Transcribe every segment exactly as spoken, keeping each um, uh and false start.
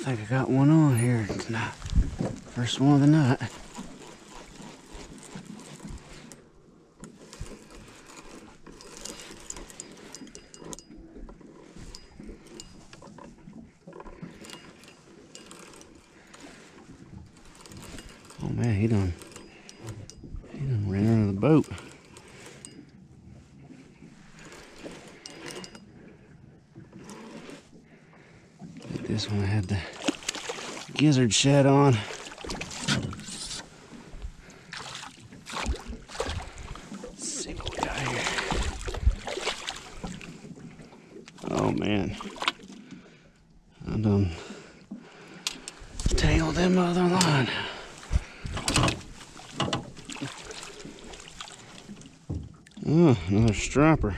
I think I got one on here tonight. First one of the night. Oh man, he done, he done ran out of the boat. This one I had the gizzard shad on. Let's see what we got here. Oh man, I done tangled them other line. Oh, another striper.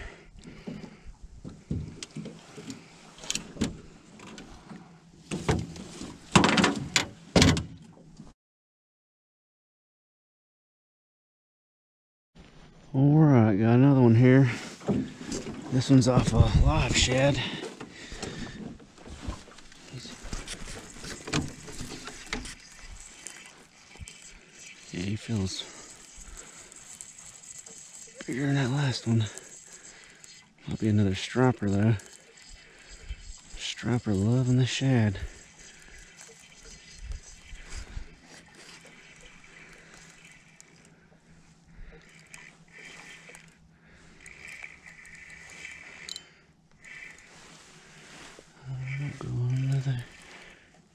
Alright, got another one here. This one's off a live shad. Yeah, he feels bigger than that last one. Might be another striper though. Striper loving the shad.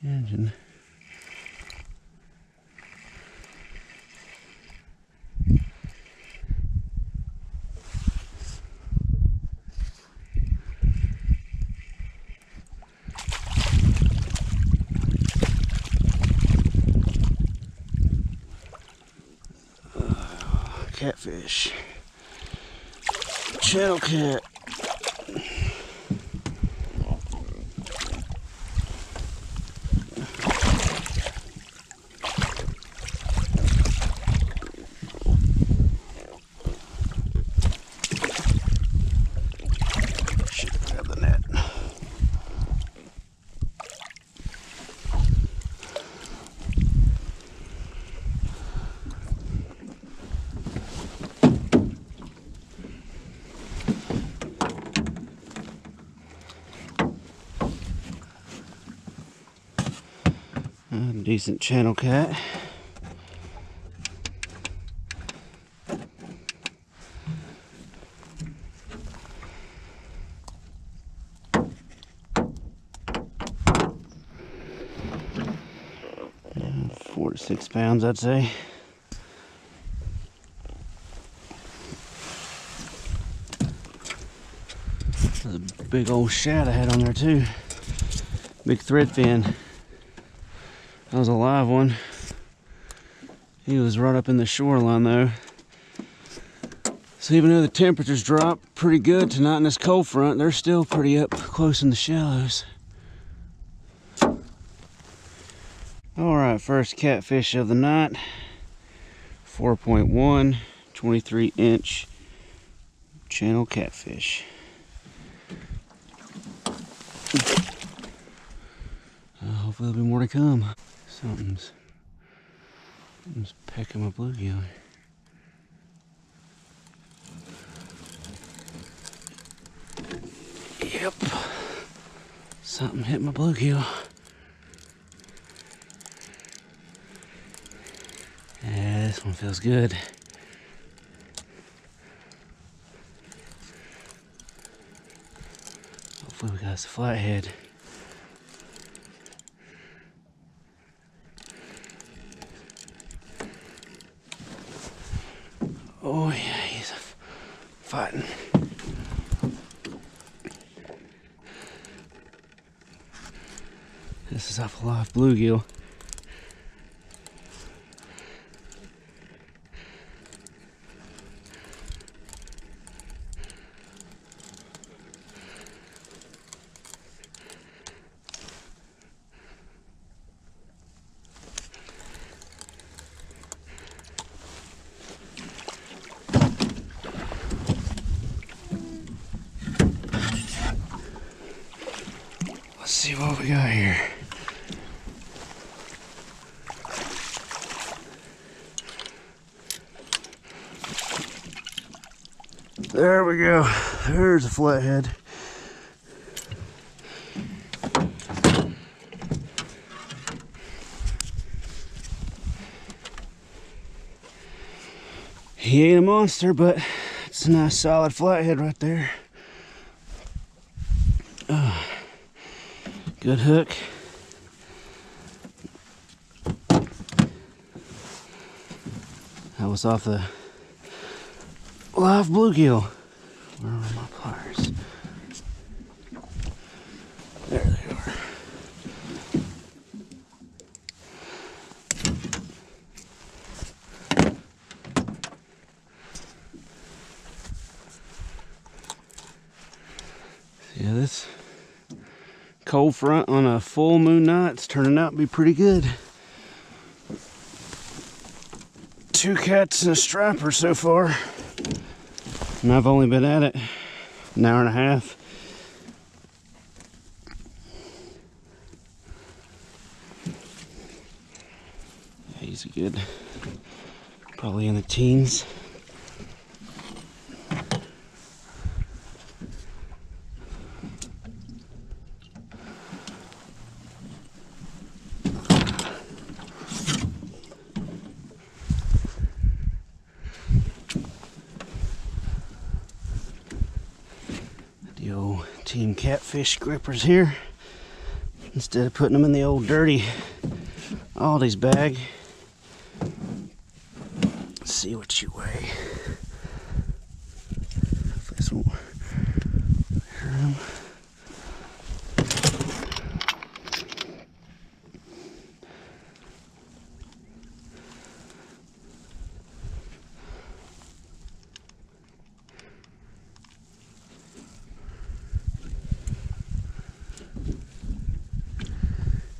Engine. Oh, catfish, channel cat. Decent channel cat. Four to six pounds, I'd say. There's a big old shad I had on there too. Big threadfin. That was a live one. He was right up in the shoreline though. So even though the temperatures dropped pretty good tonight in this cold front, they're still pretty up close in the shallows. Alright, first catfish of the night. four point one, twenty-three inch channel catfish. Uh, hopefully there'll be more to come. Something's, something's pecking my bluegill. Yep, something hit my bluegill. Yeah, this one feels good. Hopefully we got us a flathead. Oh yeah, he's fighting. This is off a live bluegill. Let's see what we got here. There we go. There's a flathead. He ain't a monster, but it's a nice solid flathead right there. Oh, good hook. That was off the live bluegill. Where are my pliers? There they are. Yeah, this cold front on a full moon night's turning out to be pretty good. Two cats and a striper so far, and I've only been at it an hour and a half. Yeah, he's a good, probably in the teens. The old team catfish grippers here. Instead of putting them in the old dirty Aldi's bag. Let's see what you weigh. Hopefully this won't hurt him.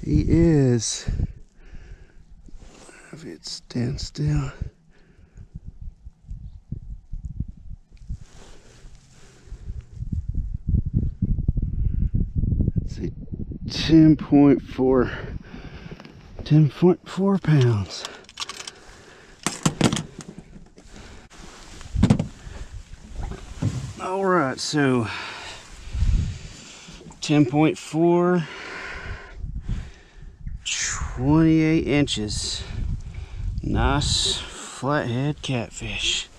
He is, if it stands still, let's see, ten point four pounds. All right, so ten point four. twenty-eight inches. Nice flathead catfish.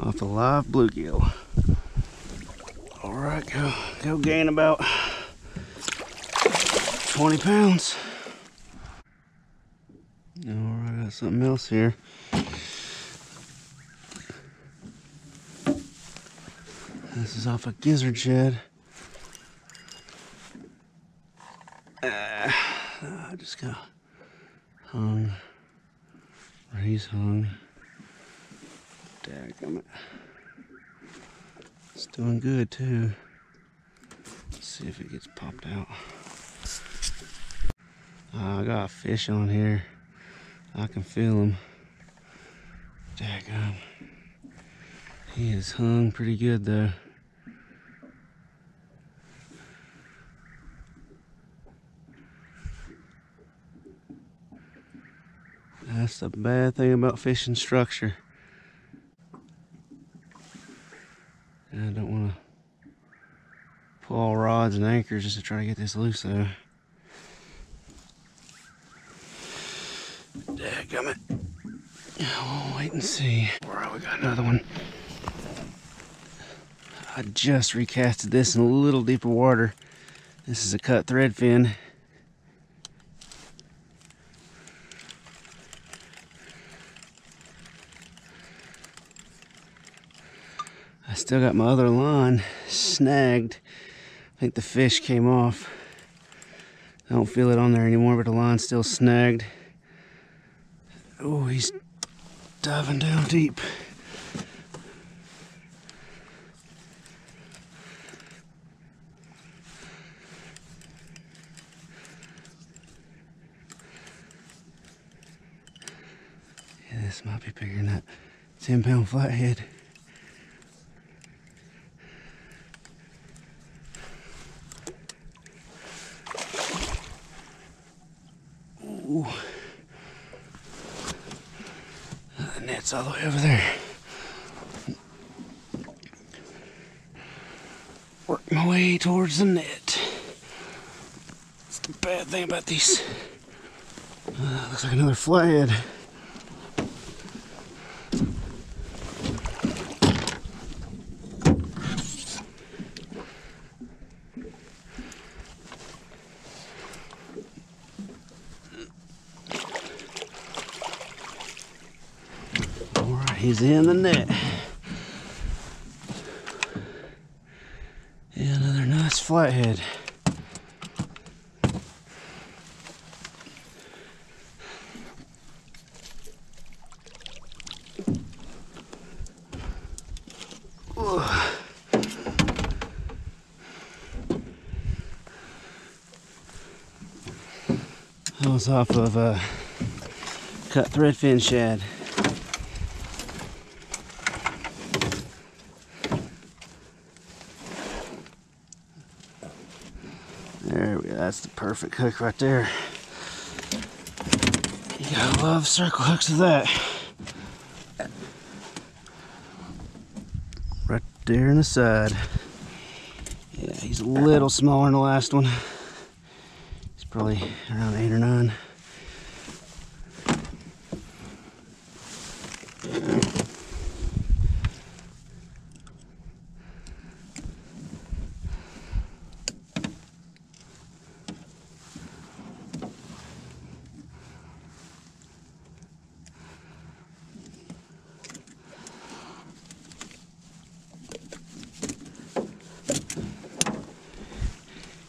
Off a live bluegill. Alright, go, go gain about twenty pounds. Alright, got something else here. This is off a gizzard shad. Uh, I just got hung, or he's hung. Daggummit. It's doing good too. Let's see if it gets popped out. Uh, I got a fish on here. I can feel him. Daggum. He is hung pretty good though. That's the bad thing about fishing structure. And I don't want to pull all rods and anchors just to try to get this loose though. Dadgummit. We'll wait and see. Alright, we got another one. I just recasted this in a little deeper water. This is a cut threadfin. I still got my other line snagged. I think the fish came off. I don't feel it on there anymore, but the line's still snagged. Oh, he's diving down deep. Yeah, this might be bigger than that ten pound flathead. It's all the way over there. Work my way towards the net. That's the bad thing about these. Uh, looks like another flathead. He's in the net. Yeah, another nice flathead. Whoa. That was off of uh, cut threadfin shad. There we go, that's the perfect hook right there. You gotta love circle hooks of that. Right there in the side. Yeah, he's a little smaller than the last one. He's probably around eight or nine.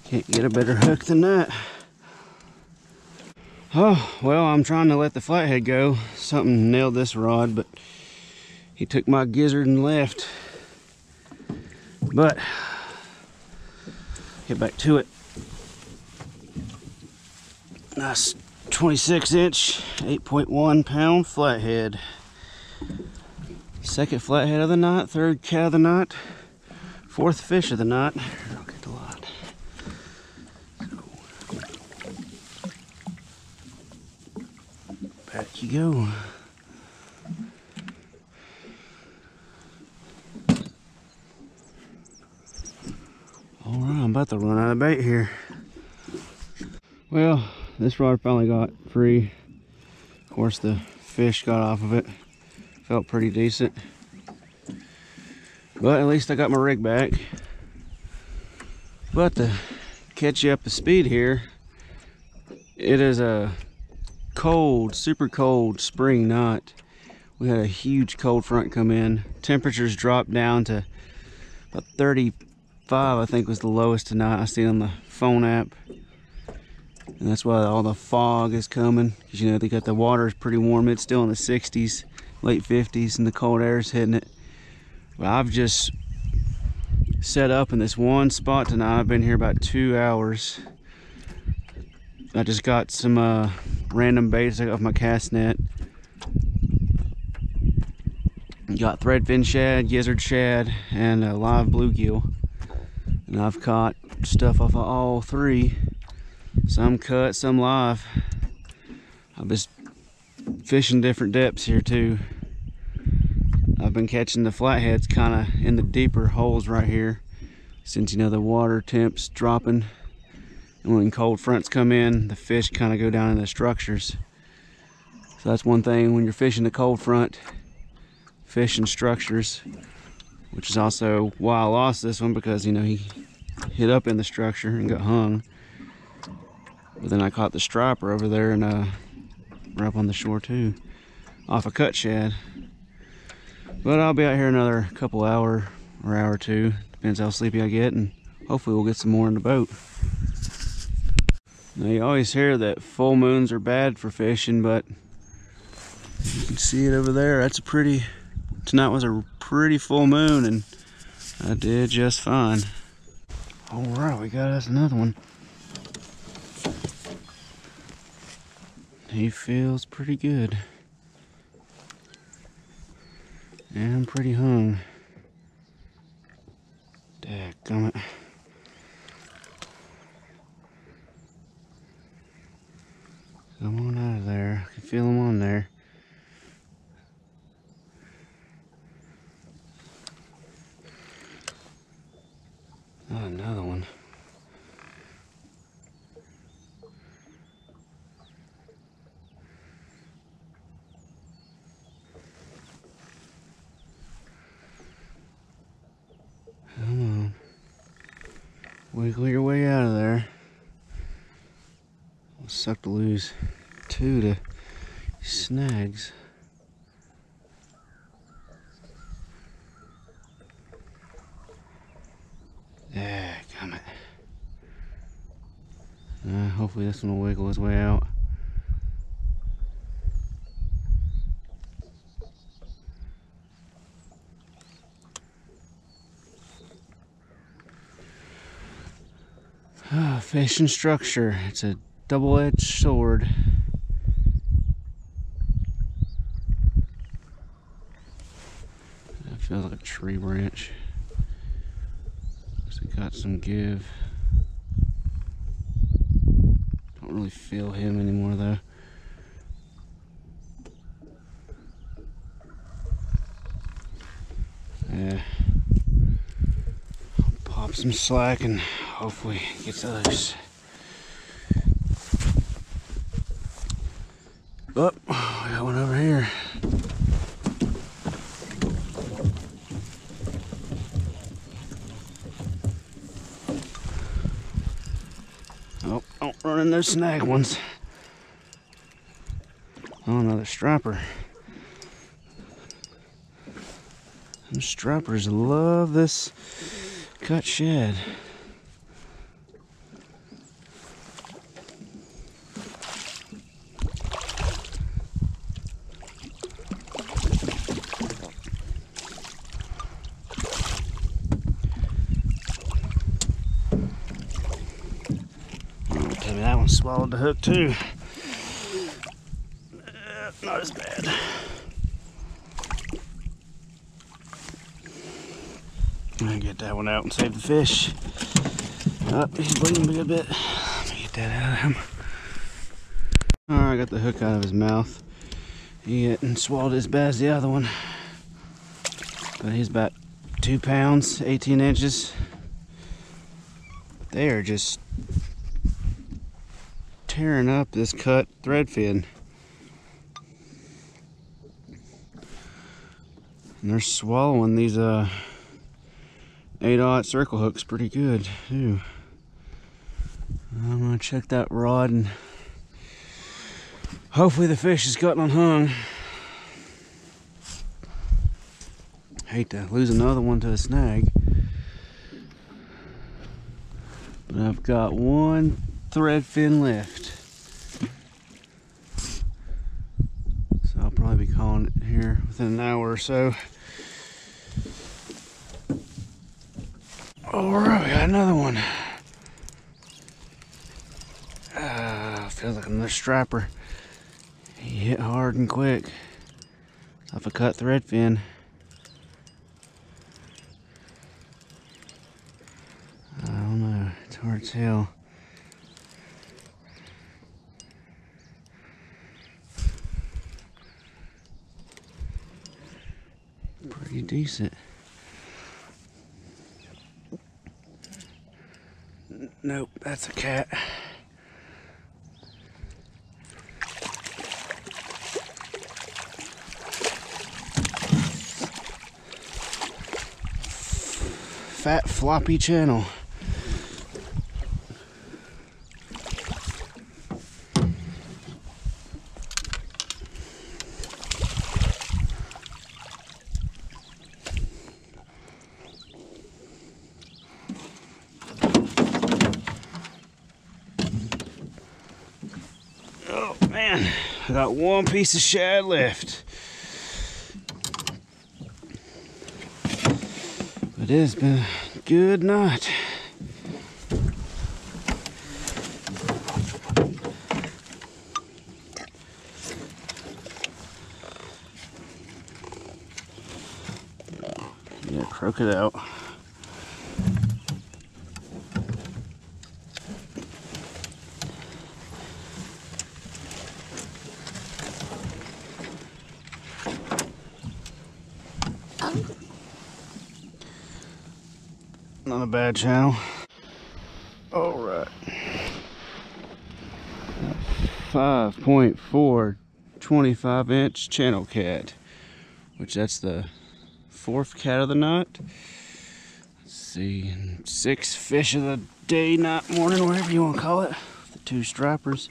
Can't get a better hook than that. Oh, well, I'm trying to let the flathead go. Something nailed this rod, but he took my gizzard and left. But, get back to it. Nice twenty-six inch, eight point one pound flathead. Second flathead of the night, third cat of the night, fourth fish of the night. Back you go. Alright, I'm about to run out of bait here. Well, this rod finally got free. Of course, the fish got off of it. Felt pretty decent. But at least I got my rig back. But to catch you up to speed here, it is a cold, super cold spring night. We had a huge cold front come in. Temperatures dropped down to about thirty-five, I think was the lowest tonight I seen on the phone app. And that's why all the fog is coming. Because, you know, they got the water is pretty warm. It's still in the sixties, late fifties, and the cold air is hitting it. But I've just set up in this one spot tonight. I've been here about two hours. I just got some uh, random baits I got off my cast net. Got threadfin shad, gizzard shad, and a live bluegill. And I've caught stuff off of all three. Some cut, some live. I've been fishing different depths here too. I've been catching the flatheads kind of in the deeper holes right here. Since, you know, the water temp's dropping. And when cold fronts come in, the fish kind of go down in the structures. So that's one thing when you're fishing the cold front, fishing structures, which is also why I lost this one, because, you know, he hit up in the structure and got hung. But then I caught the striper over there and uh, right up on the shore too, off a cut shad. But I'll be out here another couple hour or hour or two, depends how sleepy I get, and hopefully we'll get some more in the boat. Now, you always hear that full moons are bad for fishing, but you can see it over there. That's a pretty, tonight was a pretty full moon, and I did just fine. All right, we got us another one. He feels pretty good. And I'm pretty hung. Dadgummit. Come on out of there. I can feel them on there. Not another one. Come on. Wiggle your way out of there. We'll suck to lose two to snags. Yeah, come it. Uh, hopefully this one will wiggle his way out. Ah, fish and structure. It's a double-edged sword. That feels like a tree branch. Got some give. Don't really feel him anymore though. Yeah. I'll pop some slack and hopefully gets loose. Oh, I got one over here. Running those snag ones. Oh, another striper. Them stripers love this cut shad. Swallowed the hook too. Uh, not as bad. I'm gonna get that one out and save the fish. Oh, he's bleeding a good bit. Let me get that out of him. Alright, I got the hook out of his mouth. He didn't swallowed as bad as the other one. But he's about two pounds, eighteen inches. They are just tearing up this cut threadfin, and they're swallowing these uh eight aught circle hooks pretty good too. I'm gonna check that rod and hopefully the fish has gotten unhung. Hate to lose another one to a snag, but I've got one thread fin left, so I'll probably be calling it here within an hour or so. Alright, we got another one. Ah, feels like another striper. He hit hard and quick. It's off a cut thread fin. I don't know, it's hard to tell. Pretty decent. Nope, that's a cat. Fat floppy channel. I got one piece of shad left. But it has been a good night. Yeah, croak it out. Not a bad channel. Alright. five point four twenty-five inch channel cat, which that's the fourth cat of the night. Let's see, six fish of the day, night, morning, whatever you want to call it. The two stripers.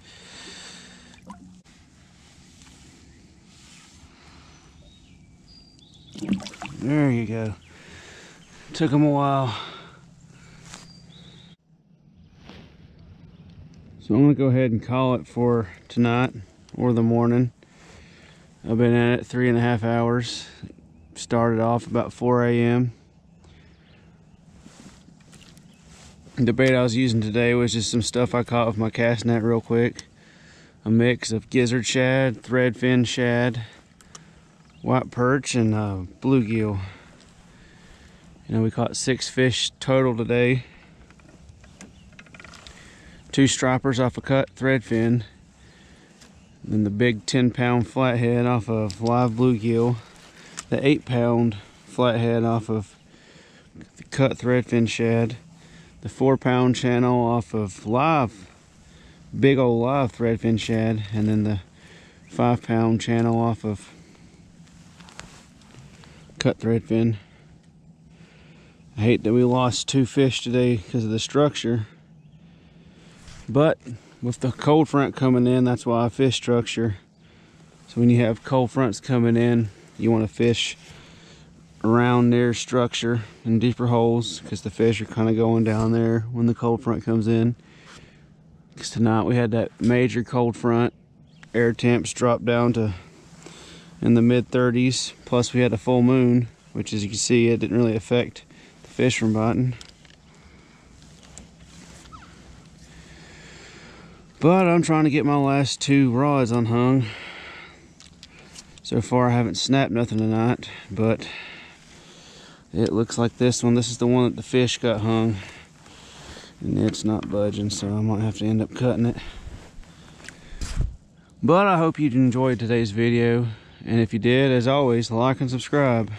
There you go. Took them a while. So I'm gonna go ahead and call it for tonight or the morning. I've been at it three and a half hours. Started off about four A M The bait I was using today was just some stuff I caught with my cast net real quick. A mix of gizzard shad, threadfin shad, white perch, and uh, bluegill. You know, we caught six fish total today. Two stripers off a cut threadfin, and then the big ten pound flathead off of live bluegill, the eight pound flathead off of the cut threadfin shad, the four pound channel off of live, big old live threadfin shad, and then the five pound channel off of cut threadfin. I hate that we lost two fish today because of the structure. But with the cold front coming in, that's why I fish structure. So when you have cold fronts coming in, you want to fish around near structure in deeper holes because the fish are kind of going down there when the cold front comes in. Because tonight we had that major cold front. Air temps dropped down to in the mid thirties. Plus we had a full moon, which as you can see, it didn't really affect the fish from biting. But I'm trying to get my last two rods unhung. So far I haven't snapped nothing tonight, but it looks like this one. This is the one that the fish got hung, and it's not budging, so I might have to end up cutting it. But I hope you enjoyed today's video, and if you did, as always, like and subscribe.